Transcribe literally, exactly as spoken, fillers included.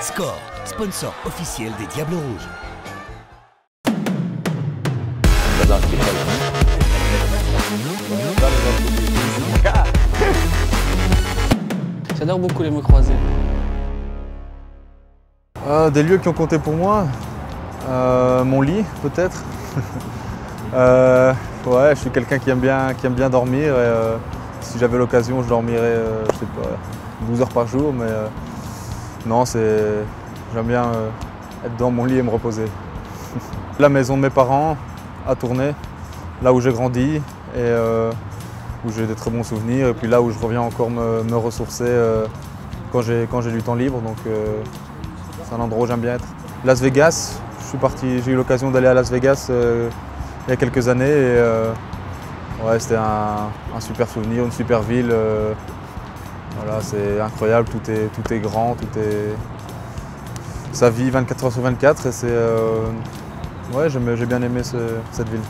Score, sponsor officiel des Diables Rouges. J'adore beaucoup les mots croisés. Euh, des lieux qui ont compté pour moi. Euh, mon lit, peut-être. euh, ouais, je suis quelqu'un qui aime bien, qui aime bien dormir. Et, euh, si j'avais l'occasion, je dormirais, euh, je sais pas, douze heures par jour. Mais euh, non, c'est, j'aime bien euh, être dans mon lit et me reposer. La maison de mes parents, à Tournai, là où j'ai grandi et euh, où j'ai des très bons souvenirs. Et puis là où je reviens encore me, me ressourcer euh, quand j'ai quand j'ai du temps libre. Donc euh, c'est un endroit où j'aime bien être. Las Vegas. Je suis parti, j'ai eu l'occasion d'aller à Las Vegas euh, il y a quelques années et euh, ouais, c'était un, un super souvenir, une super ville. Euh, voilà, c'est incroyable, tout est, tout est grand, tout est. Ça vit vingt-quatre heures sur vingt-quatre et c'est. Euh, ouais, j'ai bien aimé ce, cette ville.